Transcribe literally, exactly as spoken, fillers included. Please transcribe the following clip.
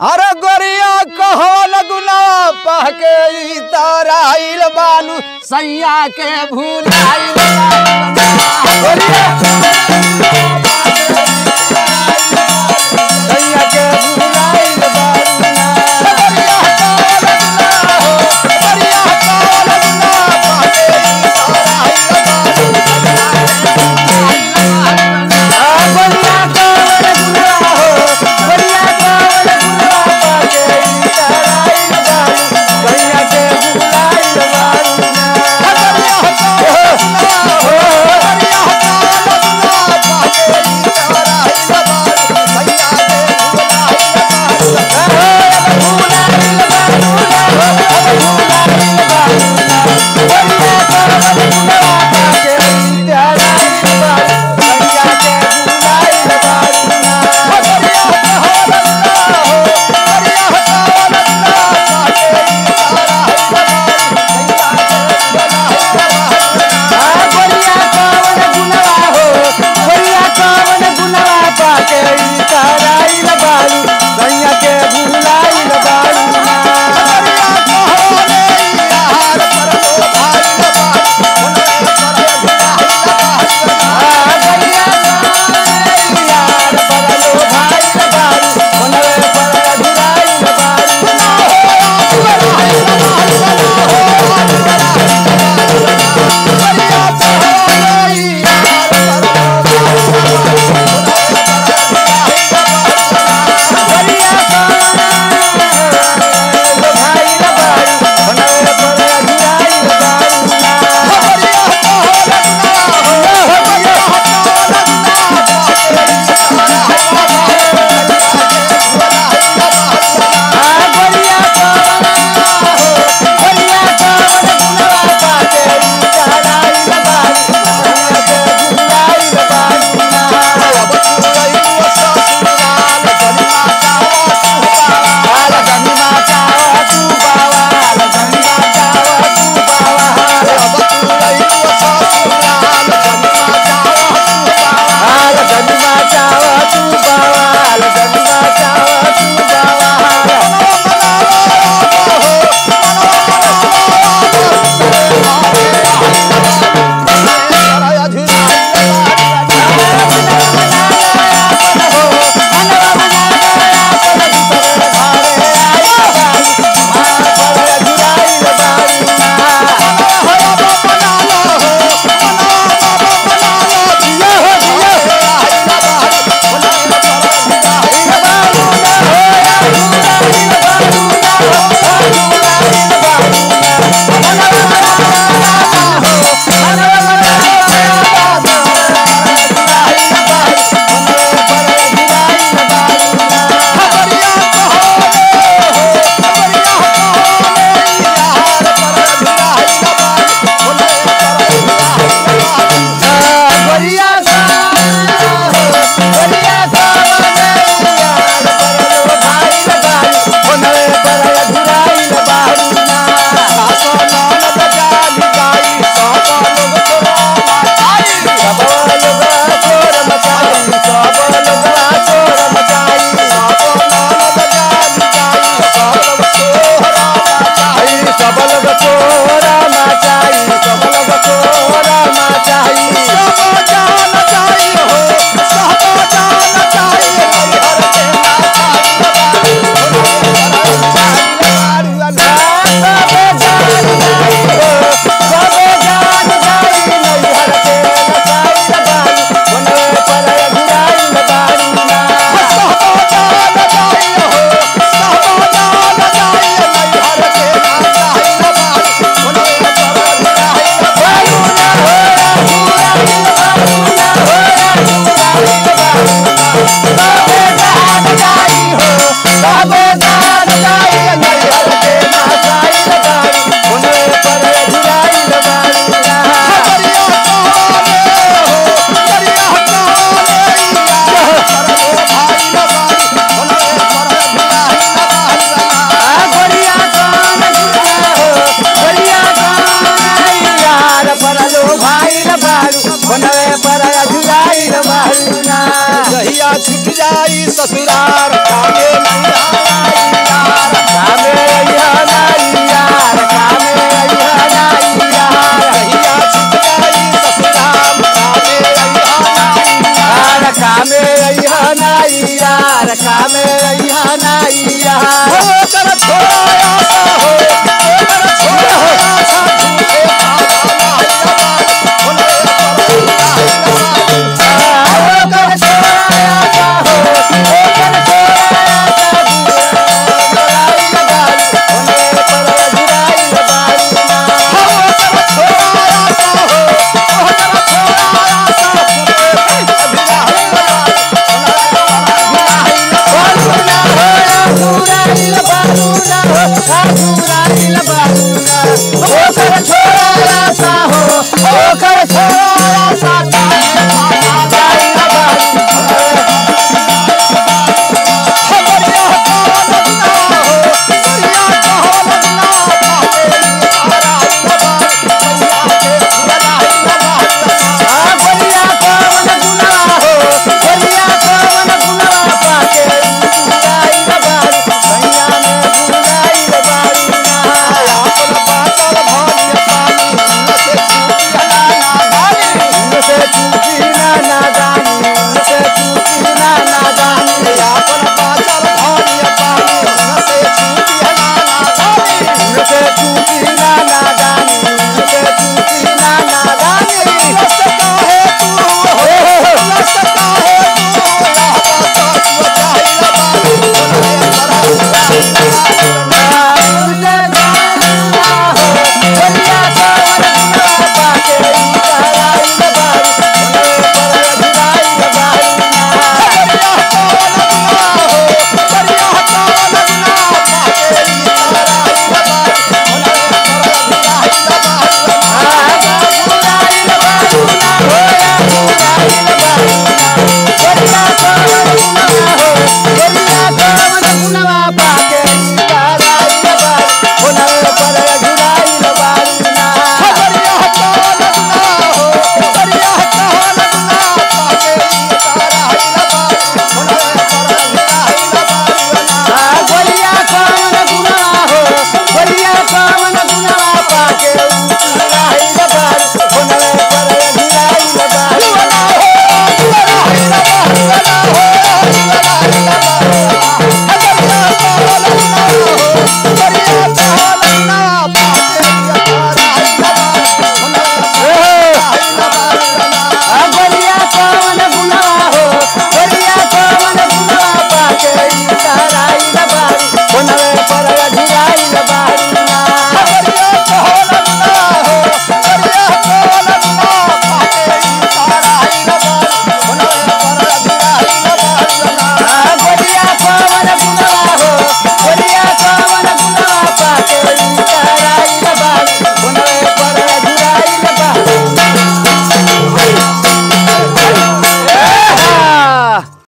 अरे गोरिया कहो लगुना पह के इताराइल बालू सैया के भूलाइल सैया के भूलाइल I'm